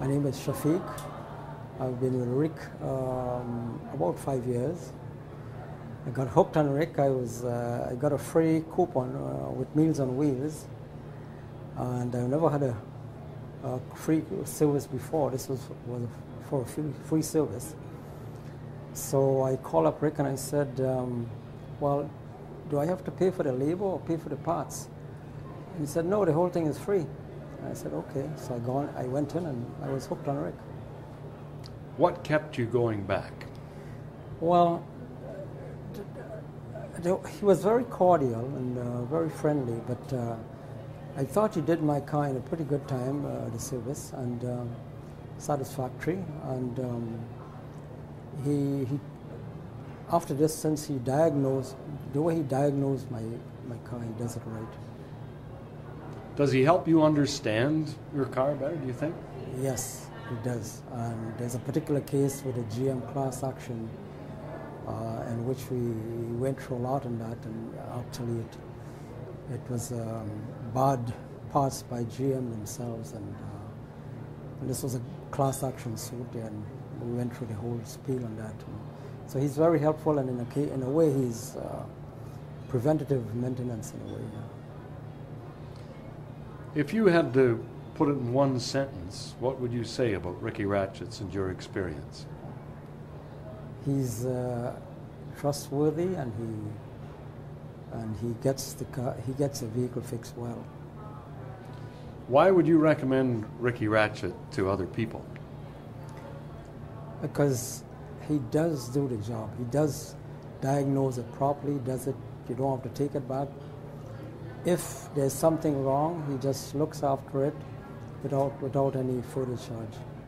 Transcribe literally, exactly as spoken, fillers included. My name is Shafiq. I've been with Rick um, about five years. I got hooked on Rick. I was uh, I got a free coupon uh, with Meals on Wheels, and I've never had a, a free service before. This was was for a free, free service. So I called up Rick and I said, um, "Well, do I have to pay for the labor or pay for the parts?" And he said, "No, the whole thing is free." And I said, "Okay." So I gone. I went in and I was hooked on Rick. What kept you going back? Well, he was very cordial and uh, very friendly, but uh, I thought he did my car in a pretty good time, uh, the service, and uh, satisfactory. And um, he, he, after this, since he diagnosed, the way he diagnosed my, my car, he does it right. Does he help you understand your car better, do you think? Yes, he does. And there's a particular case with a G M class action Uh, in which we went through a lot on that, and actually it, it was um, bad parts by G M themselves, and, uh, and this was a class action suit, and we went through the whole spiel on that. And so he's very helpful, and in a, in a way he's uh, preventative maintenance in a way. Yeah. If you had to put it in one sentence, what would you say about Ricky Ratchets and your experience? He's uh, trustworthy, and he and he gets the car, he gets the vehicle fixed well. Why would you recommend Ricky Ratchets to other people? Because he does do the job. He does diagnose it properly. Does it? You don't have to take it back. If there's something wrong, he just looks after it without without any further charge.